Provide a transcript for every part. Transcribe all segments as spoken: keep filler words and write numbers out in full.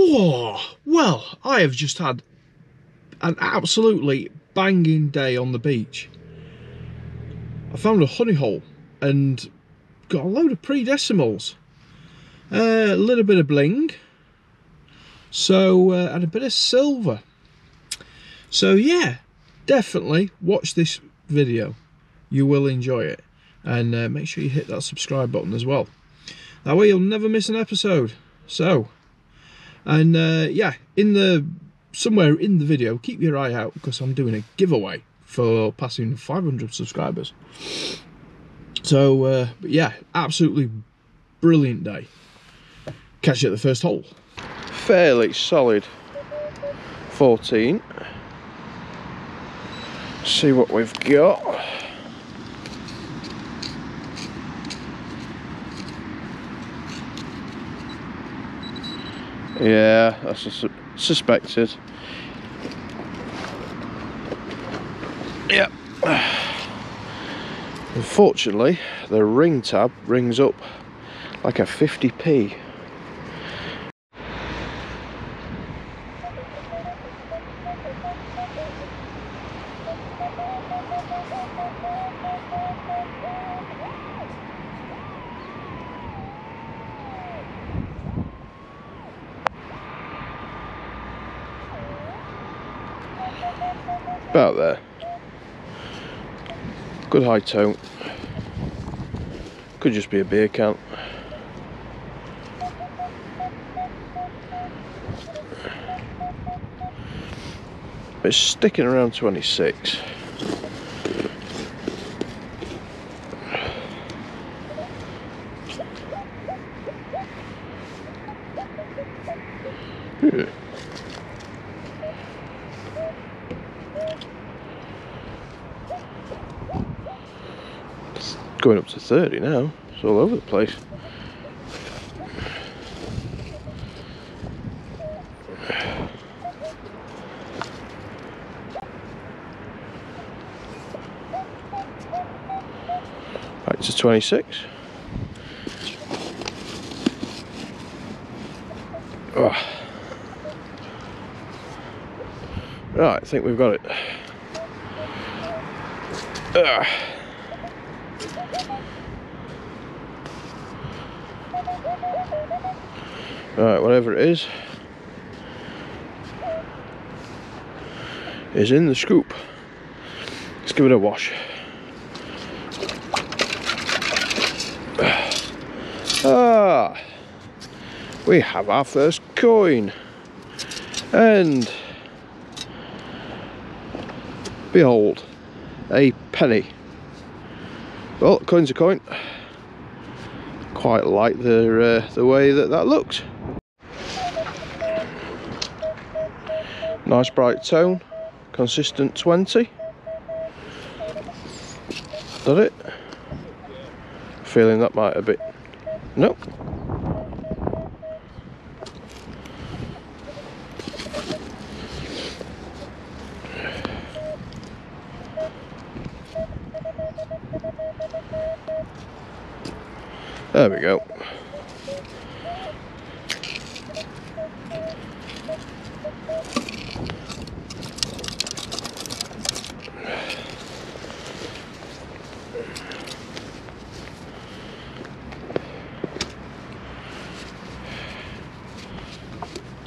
Whoa, well, I have just had an absolutely banging day on the beach. I found a honey hole and got a load of pre-decimals. A uh, little bit of bling. So, uh, and a bit of silver. So yeah, definitely watch this video. You will enjoy it. And uh, make sure you hit that subscribe button as well. That way you'll never miss an episode. So, and uh, yeah, in the somewhere in the video, keep your eye out because I'm doing a giveaway for passing five hundred subscribers. So, uh, but yeah, absolutely brilliant day. Catch you at the first hole. Fairly solid fourteen. See what we've got. Yeah, that's sus suspected. Yep. Unfortunately, the ring tab rings up like a fifty p. About there. Good high tone. Could just be a beer can. But it's sticking around twenty-six. Hmm. Going up to thirty now, it's all over the place. Back to twenty-six. Oh. Right, I think we've got it. Uh. Right, whatever it is, is in the scoop. Let's give it a wash. Ah, we have our first coin, and behold, a penny. Well, coin's a coin. Quite like the uh, the way that that looks. Nice bright tone, consistent twenty. Did it? Feeling that might a bit. Nope. There we go.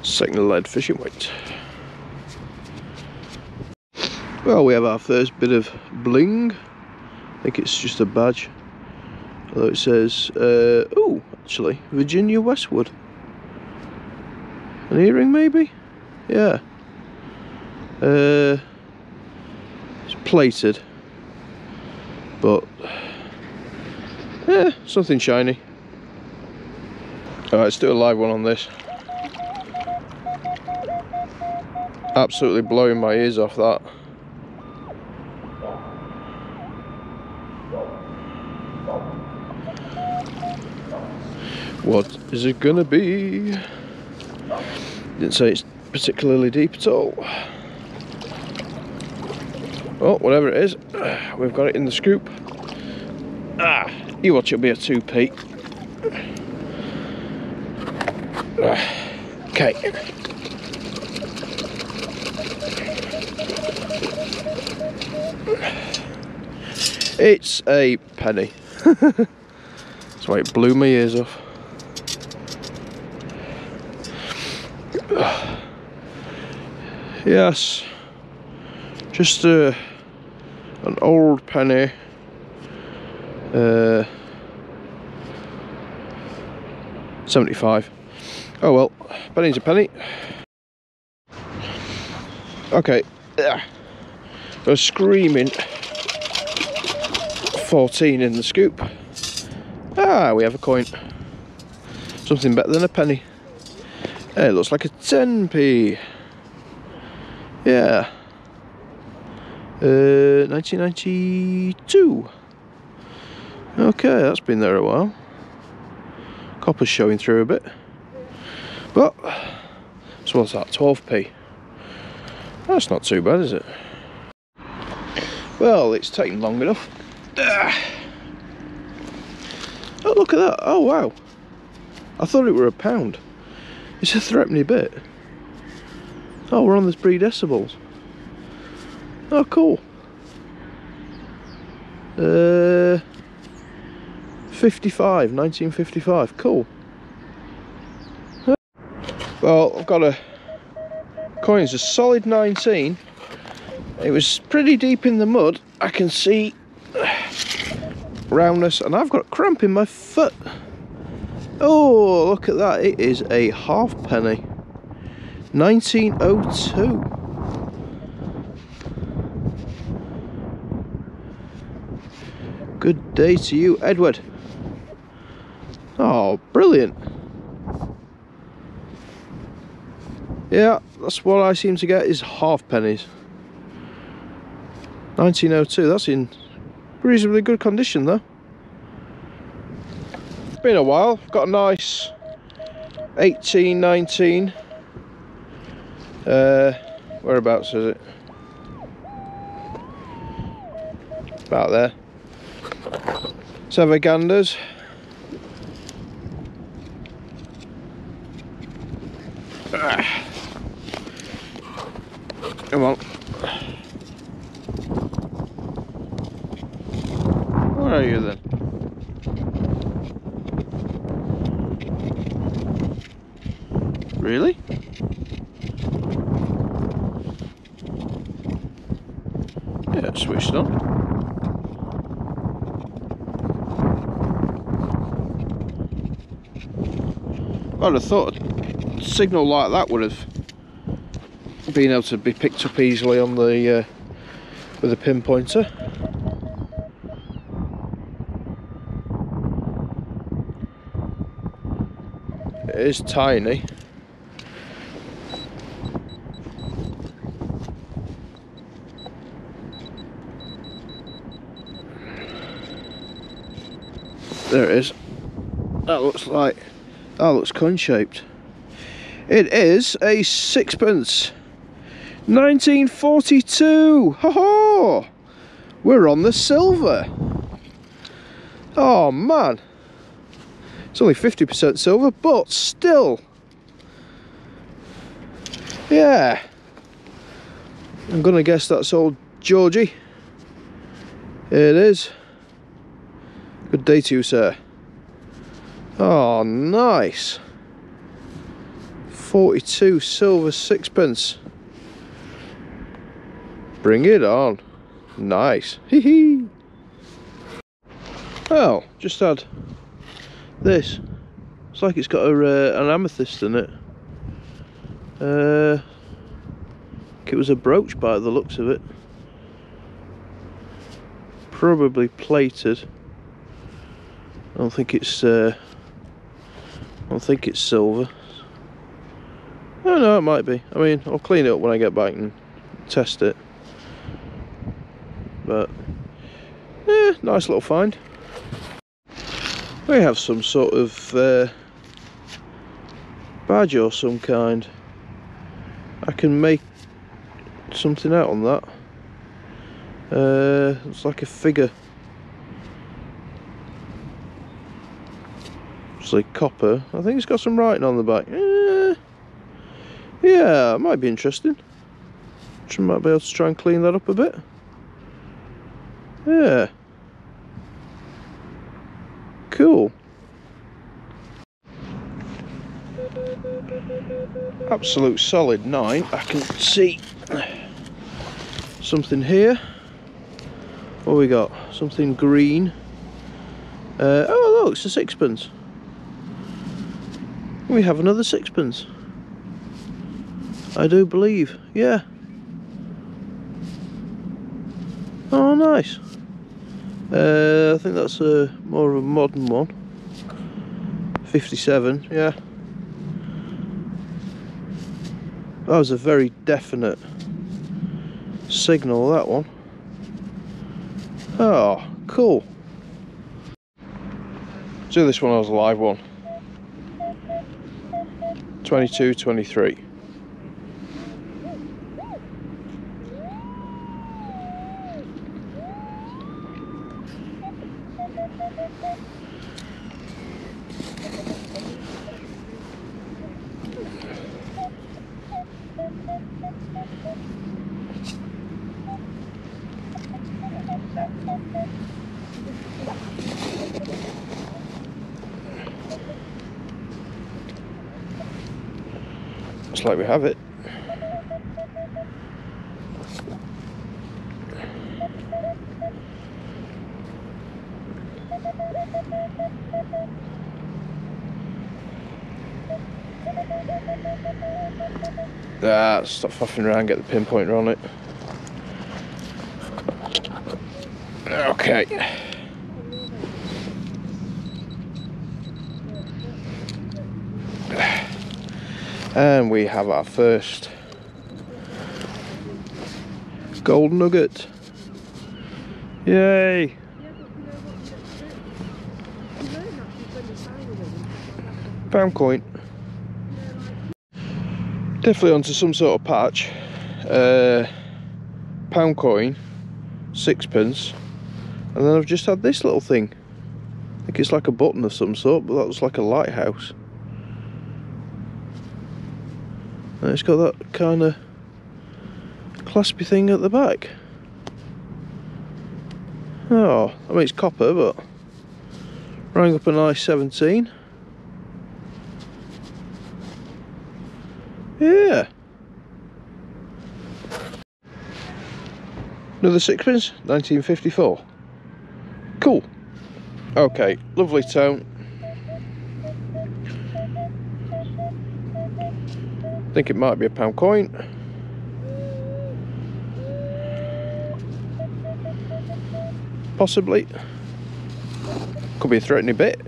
Second lead fishing weight. Well, we have our first bit of bling. I think it's just a badge. Although it says, uh, oh, actually, Virginia Westwood. An earring, maybe? Yeah. Uh, it's plated. But, yeah, something shiny. Alright, let's do a live one on this. Absolutely blowing my ears off that. What is it gonna be? Didn't say it's particularly deep at all. Well, whatever it is, we've got it in the scoop. Ah, you watch, it'll be a two p. Ah. Okay. It's a penny. That's why it blew my ears off. Yes, just uh, an old penny. Uh, seventy-five. Oh well, penny's a penny. Okay, I was screaming fourteen in the scoop. Ah, we have a coin. Something better than a penny. Hey, it looks like a ten p. Yeah. Uh, nineteen ninety-two. Okay, that's been there a while. Copper's showing through a bit. But, so what's that, twelve p? That's not too bad, is it? Well, it's taken long enough. Ah. Oh, look at that. Oh, wow. I thought it were a pound. It's a threepenny bit. Oh, we're on the three decibels. Oh, cool. Uh, fifty-five, nineteen fifty-five, cool. Well, I've got a coin's a solid nineteen. It was pretty deep in the mud. I can see roundness, and I've got a cramp in my foot. Oh, look at that. It is a half penny. nineteen oh two. Good day to you, Edward. Oh, brilliant. Yeah, that's what I seem to get is half pennies. nineteen oh two, that's in reasonably good condition though. It's been a while. Got a nice eighteen, nineteen. Uh, whereabouts is it? About there. Let's have a ganders. Ah. Come on. Where are you then? Really? Yeah, switched on. I'd have thought a signal like that would have been able to be picked up easily on the uh, with a pinpointer. It is tiny. There it is. That looks like, that looks cone shaped. It is a sixpence. nineteen forty-two. Ho ho! We're on the silver. Oh man. It's only fifty percent silver, but still. Yeah. I'm gonna guess that's old Georgie. It is. Good day to you, sir. Oh, nice. forty-two silver sixpence. Bring it on. Nice. Hee hee. Oh, just had this. It's like it's got a, uh, an amethyst in it. Uh, it was a brooch by the looks of it. Probably plated. I don't think it's uh, I don't think it's silver. No, no, it might be. I mean, I'll clean it up when I get back and test it. But yeah, nice little find. We have some sort of uh, badge or some kind. I can make something out on that. Uh, it's like a figure. Copper. I think it's got some writing on the back. Eh, Yeah, it might be interesting. I might be able to try and clean that up a bit. Yeah. Cool. Absolute solid nine. I can see something here. What we got? Something green. Uh, oh look, it's a sixpence. We have another sixpence. I do believe, yeah. Oh nice. Uh, I think that's a more of a modern one. fifty-seven, yeah. That was a very definite signal, that one. Oh, cool. Let's do this one as a live one. twenty-two, twenty-three. Looks like we have it. Ah, stop faffing around, get the pinpointer on it. Okay. And we have our first gold nugget. Yay! Pound coin. Definitely onto some sort of patch. Uh, pound coin, sixpence, and then I've just had this little thing. I think it's like a button of some sort, but that was like a lighthouse. And it's got that kind of claspy thing at the back. Oh, I mean it's copper, but rang up a nice seventeen. Yeah. Another sixpence, nineteen fifty-four. Cool. Okay, lovely town. I think it might be a pound coin. Possibly. Could be a threatening bit.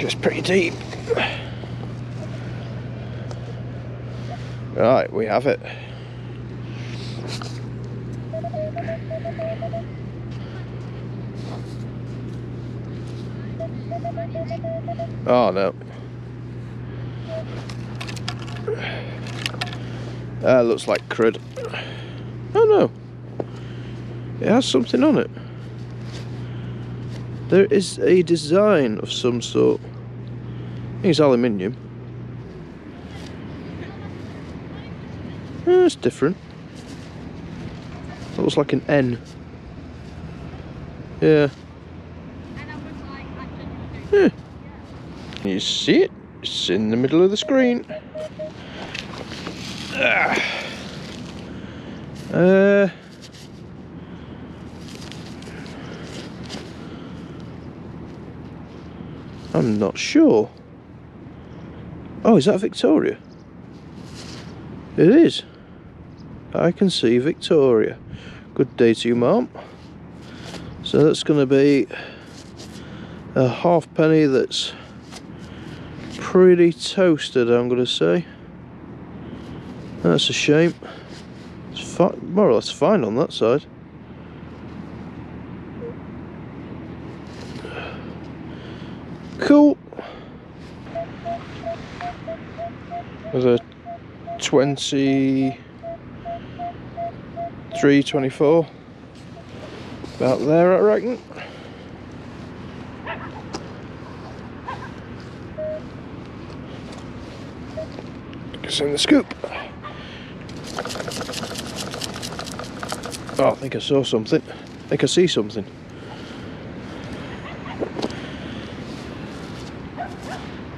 It's pretty deep. Right, we have it. Oh no. That looks like crud. Oh no. It has something on it. There is a design of some sort. I think it's aluminium. It's different. It looks like an N. Yeah. Yeah. Can you see it? It's in the middle of the screen. Ah. Uh. I'm not sure. Oh, is that Victoria? It is. I can see Victoria. Good day to you, ma'am. So that's going to be a half penny that's pretty toasted, I'm going to say. That's a shame. It's more or less fine on that side. Cool. was a twenty-three, twenty-four, about there I reckon. It's in the scoop. Oh, I think I saw something. I think I see something.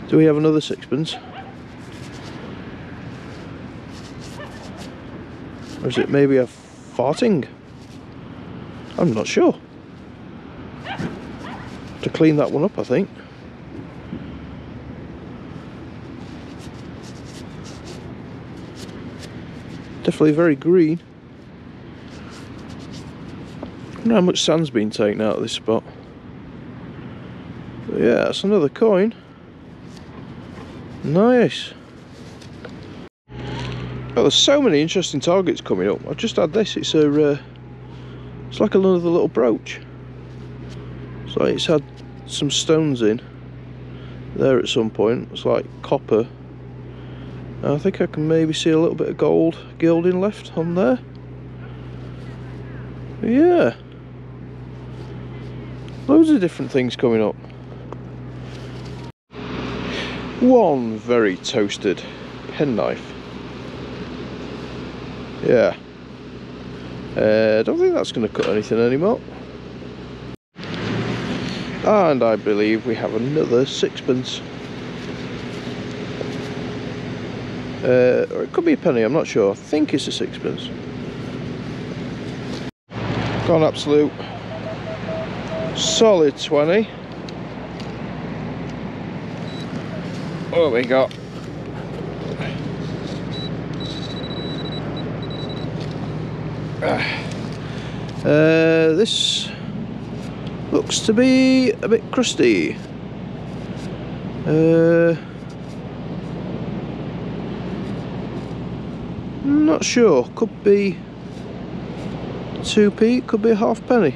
Do we have another sixpence? Or is it maybe a farting? I'm not sure. To clean that one up, I think. Definitely very green. I don't know how much sand's been taken out of this spot. But yeah, that's another coin. Nice. Oh, there's so many interesting targets coming up. I just had this. It's a, uh, it's like another little brooch. It's like it's had some stones in there at some point. It's like copper. I think I can maybe see a little bit of gold gilding left on there. Yeah. Loads of different things coming up. One very toasted penknife. Yeah. Uh, I don't think that's going to cut anything anymore. And I believe we have another sixpence. Uh, or it could be a penny, I'm not sure. I think it's a sixpence. Got an absolute solid twenty. What we got? Uh, this looks to be a bit crusty. Uh, Not sure, could be two p, could be a half penny.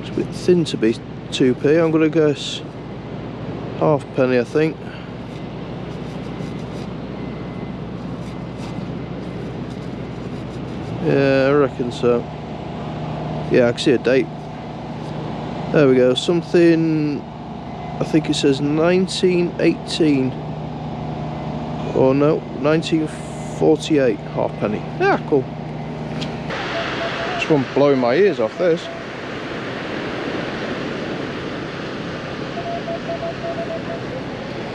It's a bit thin to be two p, I'm going to guess half penny I think. Yeah, I reckon so. Yeah, I can see a date. There we go, something, I think it says nineteen eighteen, or no, nineteen forty-eight, half penny. Yeah, cool. This one blowing my ears off this.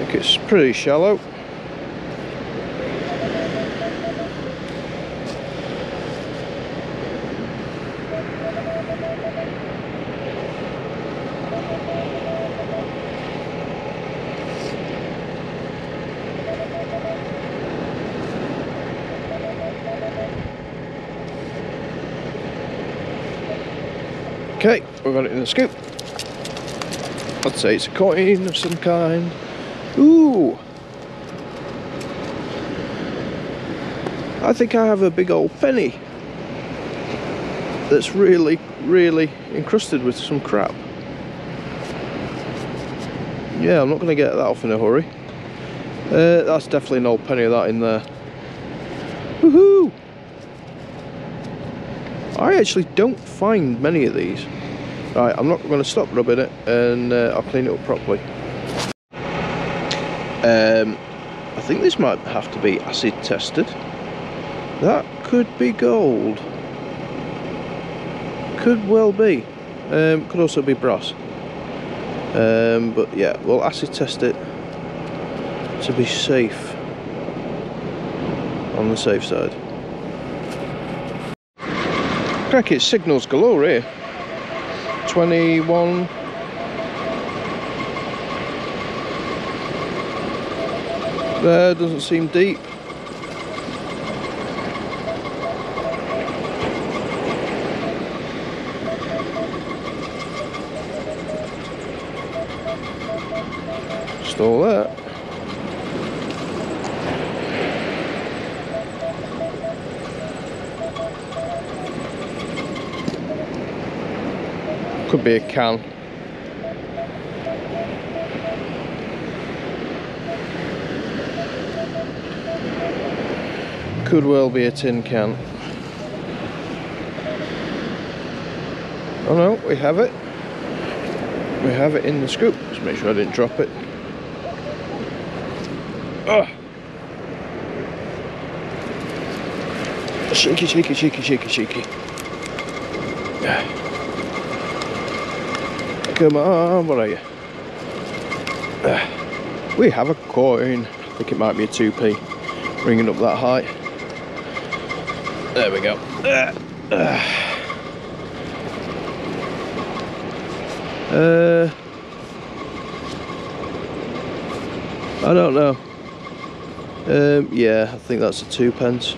I think it's pretty shallow. Okay, we've got it in the scoop. I'd say it's a coin of some kind. Ooh! I think I have a big old penny that's really, really encrusted with some crap. Yeah, I'm not going to get that off in a hurry. Uh, that's definitely an old penny of that in there. Woohoo! I actually don't find many of these. Right, I'm not going to stop rubbing it and uh, I'll clean it up properly. Um, I think this might have to be acid tested. That could be gold. Could well be. Um, could also be brass. Um, but yeah, we'll acid test it to be safe. On the safe side. Crack it, signals galore here. twenty-one. There, doesn't seem deep. Just all that. Could be a can. Could well be a tin can. Oh no, we have it. We have it in the scoop. Just make sure I didn't drop it. Ugh. Cheeky, cheeky, cheeky, cheeky, cheeky. Come on, what are you? We have a coin. I think it might be a two p. Ringing up that height. There we go. Uh, I don't know. Um, yeah, I think that's a two pence.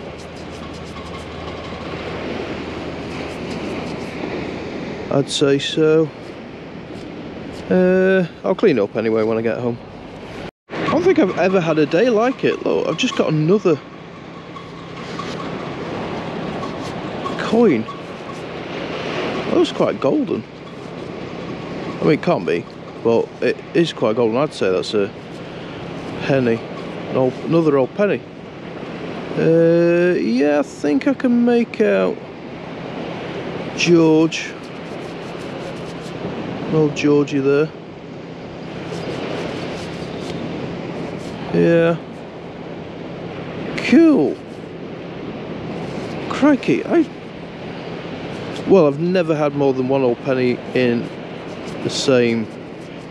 I'd say so. Uh, I'll clean up anyway when I get home. I don't think I've ever had a day like it. Look, I've just got another coin. That was quite golden. I mean, it can't be, but it is quite golden. I'd say that's a penny. An old, another old penny. Uh, yeah, I think I can make out George. Old Georgie there. Yeah. Cool. Crikey. I. Well, I've never had more than one old penny in the same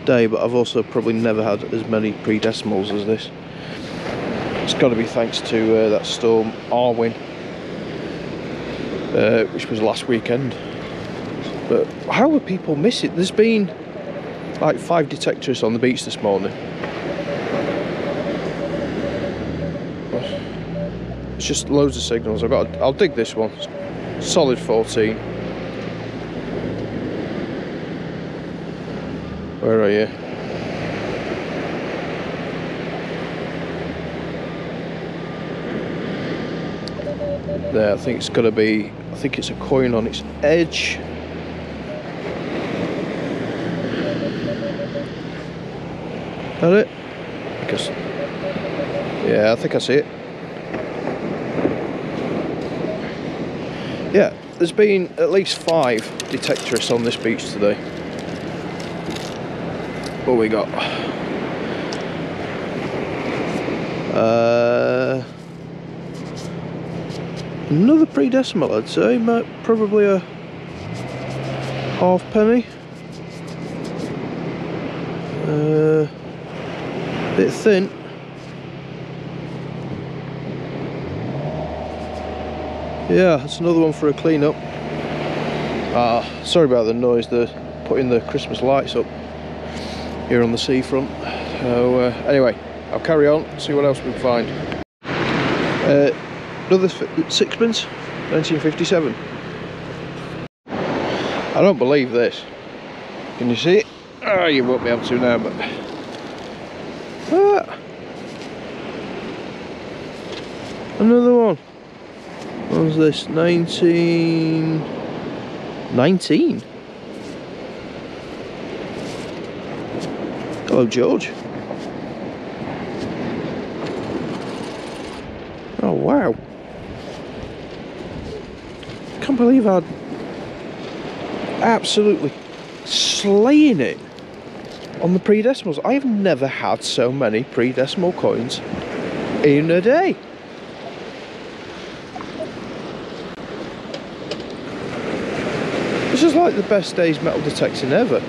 day, but I've also probably never had as many pre-decimals as this. It's got to be thanks to uh, that Storm Arwen, uh, which was last weekend. But how would people miss it? There's been like five detectors on the beach this morning. It's just loads of signals. I've got. To, I'll dig this one. Solid fourteen. Where are you? There. I think it's gonna be. I think it's a coin on its edge. Is that it? I guess. Yeah, I think I see it. Yeah, there's been at least five detectorists on this beach today. What we got? Uh, another pre-decimal, I'd say. Might, probably a half penny. Uh, bit thin. Yeah, that's another one for a clean up. Ah, sorry about the noise. They're putting the Christmas lights up here on the seafront. So uh, anyway, I'll carry on. See what else we can find. Uh, another sixpence, nineteen fifty-seven. I don't believe this. Can you see it? Oh, you won't be able to now, but. Ah. Another one. What was this? Nineteen nineteen. Hello, George. Oh wow! Can't believe I'd absolutely slaying it on the pre-decimals. I've never had so many pre-decimal coins in a day. This is like the best day's metal detecting ever.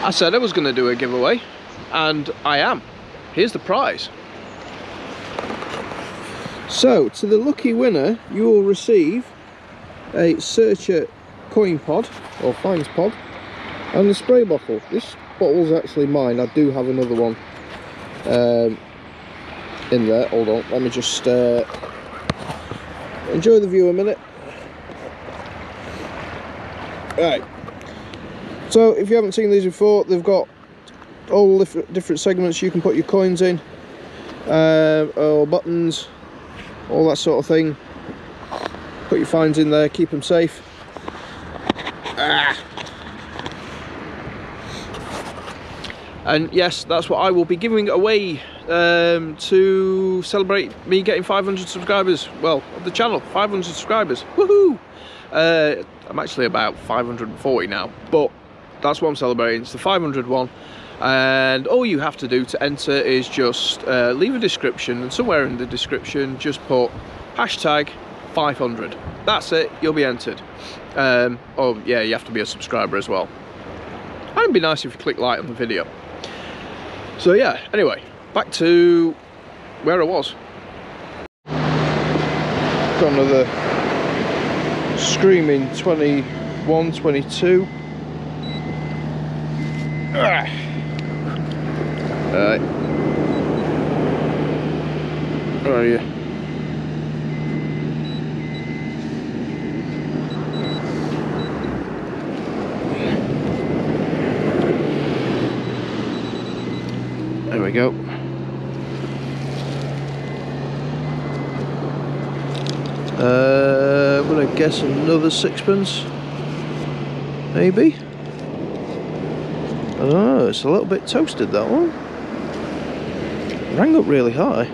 I said I was going to do a giveaway, and I am. Here's the prize. So, to the lucky winner, you will receive a Searcher coin pod, or finds pod, and the spray bottle. This bottle's actually mine. I do have another one um, in there. Hold on, let me just uh, enjoy the view a minute. Right, so if you haven't seen these before, they've got all different, different segments you can put your coins in, uh, or buttons, all that sort of thing. Put your finds in there, keep them safe. And yes, that's what I will be giving away um, to celebrate me getting five hundred subscribers. Well, of the channel, five hundred subscribers. Woohoo! Uh, I'm actually about five hundred forty now, but that's what I'm celebrating. It's the five hundred one. And all you have to do to enter is just uh, leave a description, and somewhere in the description just put hashtag five hundred. That's it, you'll be entered. Um, oh yeah, you have to be a subscriber as well. And it'd be nice if you click like on the video. So yeah, anyway, back to where I was. Got another screaming twenty-one, twenty-two. Ugh. Alright. Where are you? There we go. Uh, I'm gonna guess another sixpence. Maybe? Oh, it's a little bit toasted, that one. Rang up really high.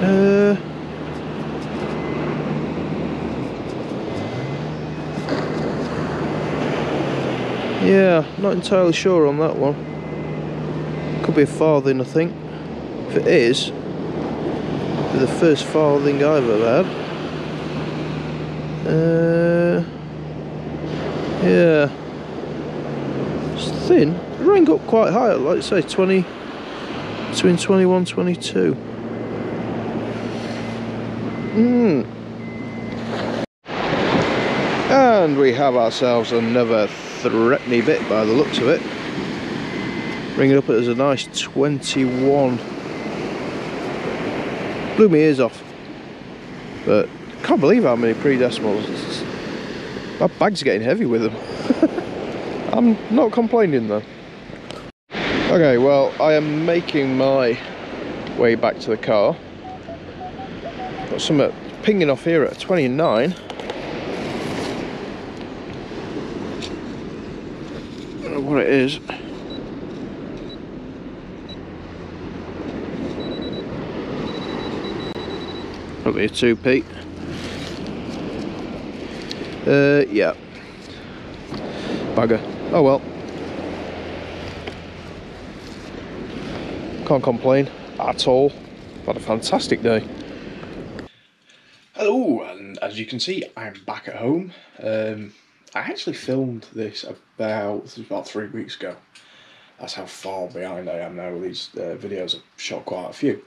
Uh, yeah, not entirely sure on that one. Could be a farthing, I think. If it is, it'd be the first farthing I've ever had. Uh, yeah, it's thin. It rang up quite high, like I say, twenty. Between twenty-one, twenty-two. Mm. And we have ourselves another threepenny bit by the looks of it. Bring it up as a nice twenty-one. Blew my ears off. But I can't believe how many pre-decimals. It's, my bag's getting heavy with them. I'm not complaining though. Okay, well, I am making my way back to the car. Got some uh, pinging off here at twenty-nine. I don't know what it is. Up here too, Pete. Uh, yeah. Bugger. Oh well. Can't complain at all. Had a fantastic day. Hello, and as you can see, I'm back at home. Um, I actually filmed this about about three weeks ago. That's how far behind I am now. These uh, videos I've shot quite a few.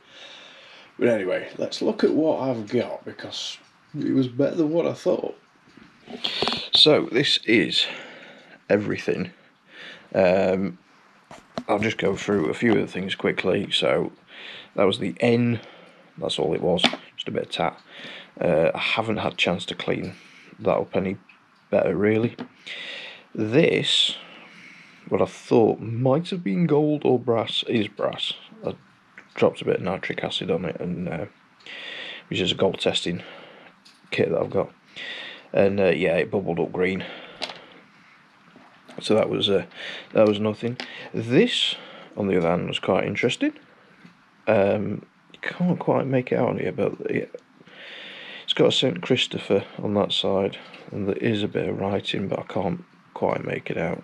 But anyway, let's look at what I've got because it was better than what I thought. So this is everything. Um, I'll just go through a few of the things quickly. So that was the N, that's all it was, just a bit of tat. Uh, I haven't had a chance to clean that up any better really. This, what I thought might have been gold or brass, is brass. I dropped a bit of nitric acid on it, and uh, which is a gold testing kit that I've got. And uh, yeah, it bubbled up green. So that was uh, that was nothing. This, on the other hand, was quite interesting. Um, can't quite make it out on here, but it, it's got a Saint Christopher on that side, and there is a bit of writing, but I can't quite make it out.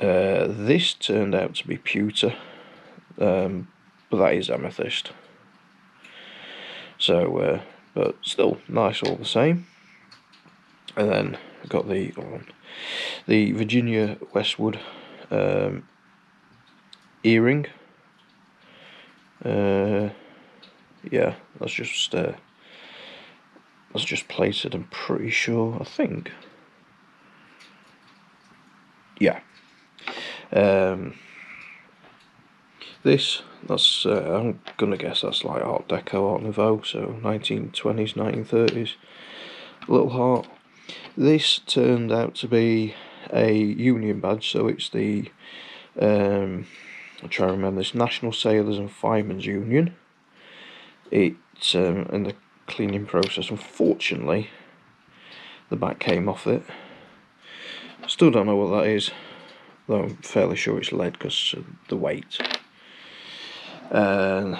Uh, this turned out to be pewter, um, but that is amethyst. So, uh, but still nice all the same. And then got the um, the Virginia Westwood um, earring. Uh, yeah, that's just uh, that's just plated. I'm pretty sure. I think. Yeah. Um, this that's uh, I'm gonna guess that's like Art Deco, Art Nouveau, so nineteen twenties, nineteen thirties. Little heart. This turned out to be a union badge, so it's the, um, I'll try to remember this, National Sailors and Firemen's Union. It's um, in the cleaning process, unfortunately, the back came off it. Still don't know what that is, though I'm fairly sure it's lead because of the weight. And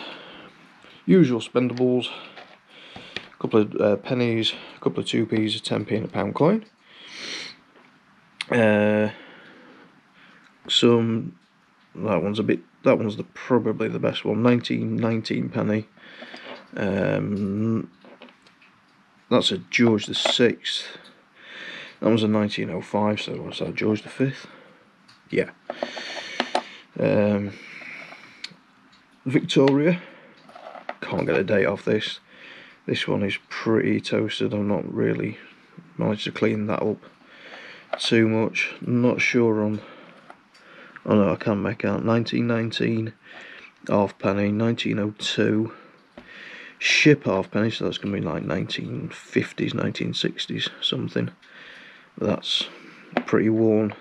usual spendables, a couple of uh, pennies, a couple of two p's, a ten p and a pound coin. Uh, some, that one's a bit, that one's the, probably the best one, nineteen nineteen penny. Um, that's a George the Sixth. That was a nineteen oh five, so what's that, George the Fifth? Yeah. Um, Victoria. Can't get a date off this. This one is pretty toasted. I've not really managed to clean that up too much. Not sure on. Oh no, I can make out nineteen nineteen half penny, nineteen oh two ship half penny, so that's going to be like nineteen fifties, nineteen sixties, something. That's pretty worn.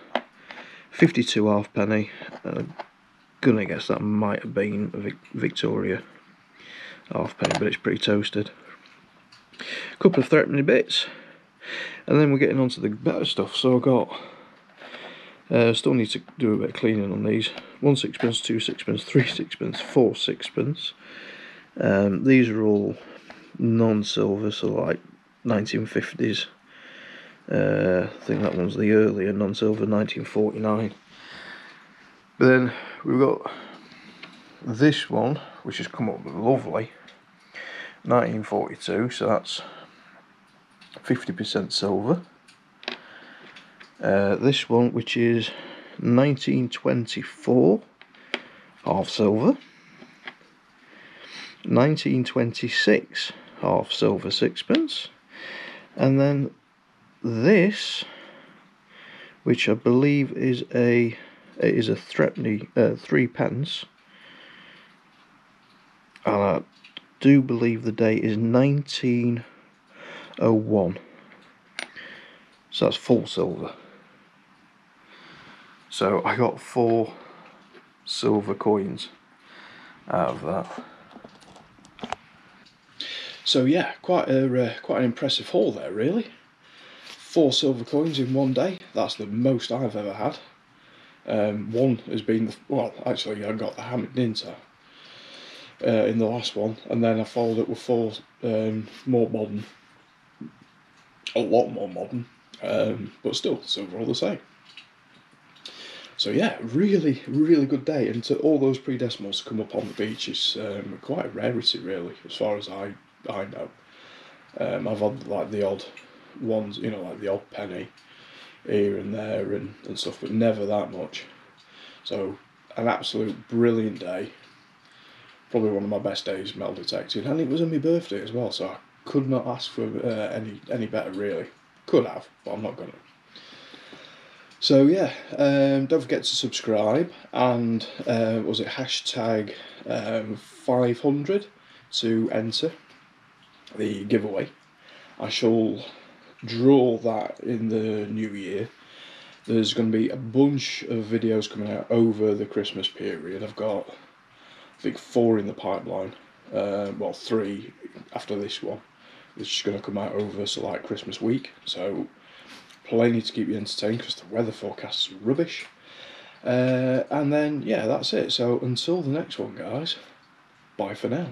fifty-two half penny. I'm gonna guess that might have been Vic Victoria half penny, but it's pretty toasted. A couple of threepenny bits, and then we're getting onto the better stuff. So I got. Uh, still need to do a bit of cleaning on these. One sixpence, two sixpence, three sixpence, four sixpence. Um, these are all non-silver, so like nineteen fifties. Uh, I think that one's the earlier non-silver, nineteen forty-nine. But then we've got this one, which has come up lovely, nineteen forty-two. So that's fifty percent silver. Uh, this one, which is nineteen twenty-four, half silver. nineteen twenty-six, half silver sixpence. And then this, which I believe is a it is a threepenny, uh, three pence, and I do believe the date is nineteen oh one, so that's full silver. So I got four silver coins out of that. So yeah, quite a uh, quite an impressive haul there, really. Four silver coins in one day, that's the most I've ever had. Um, one has been, the, well actually I got the hammered dinner uh, in the last one, and then I followed it with four um, more modern, a lot more modern, um, but still silver all the same. So yeah, really, really good day, and to all those pre-decimals to come up on the beach is um, quite a rarity really, as far as I, I know. Um, I've had like the odd ones, you know, like the odd penny here and there and, and stuff, but never that much. So an absolute brilliant day, probably one of my best days metal detecting, and it was on my birthday as well, so I could not ask for uh, any any better really. Could have, but I'm not gonna. So yeah, um, don't forget to subscribe, and uh, was it hashtag um, five hundred to enter the giveaway. I shall draw that in the new year. There's going to be a bunch of videos coming out over the Christmas period. I've got I think four in the pipeline, uh, well three after this one, which is going to come out over so like Christmas week, so plenty to keep you entertained because the weather forecast's rubbish. Uh, and then yeah, that's it. So until the next one guys, bye for now.